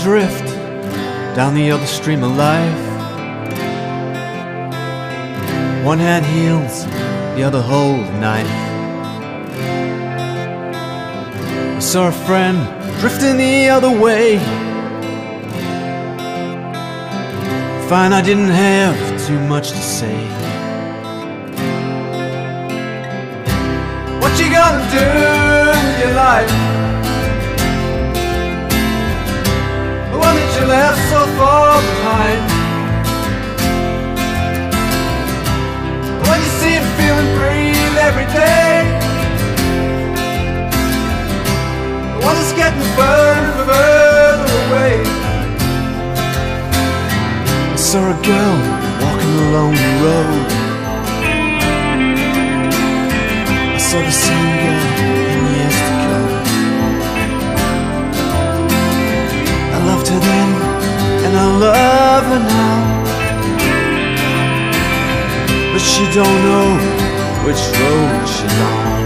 adrift down the other stream of life. One hand heals, the other holds a knife. I saw a friend drifting the other way. Fine, I didn't have too much to say. What you gonna do with your life? The one that you left so far behind. When you see and feel and breathe every day. The one that's getting further and further away. I saw a girl walking along the road. I saw the same girl in years to come. I loved her then, and I love her now. But she don't know which road she's on.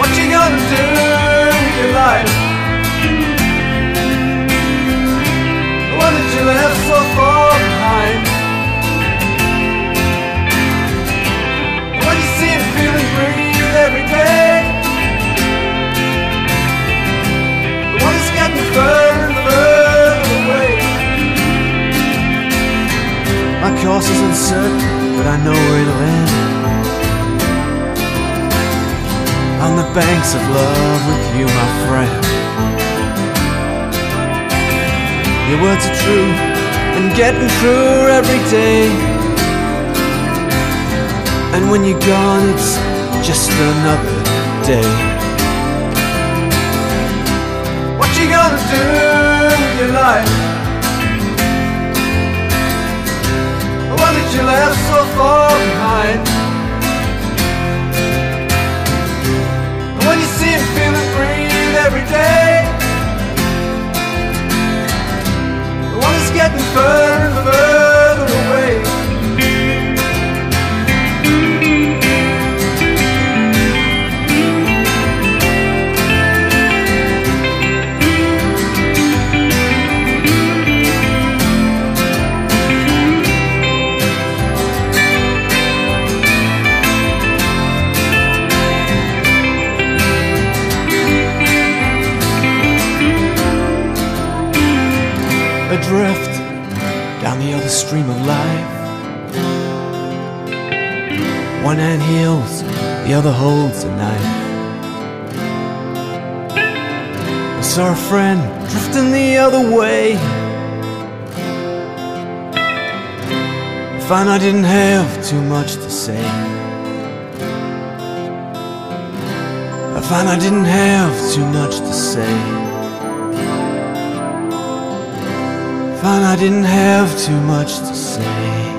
What you gonna do with your life? You left so far behind. When you see and feel and breathe every day. The one that's getting further and further away. My course is uncertain, but I know where it'll end. On the banks of love with you, my friend. Your words are true and getting truer every day. And when you're gone, it's just another day. What you gonna do with your life? The one that you left so far behind. And when you see and feel and breathe every day. It's getting further and further away. Adrift down the other stream of life. One hand heals, the other holds a knife. I saw a friend drifting the other way. I found I didn't have too much to say. I found I didn't have too much to say. I didn't have too much to say.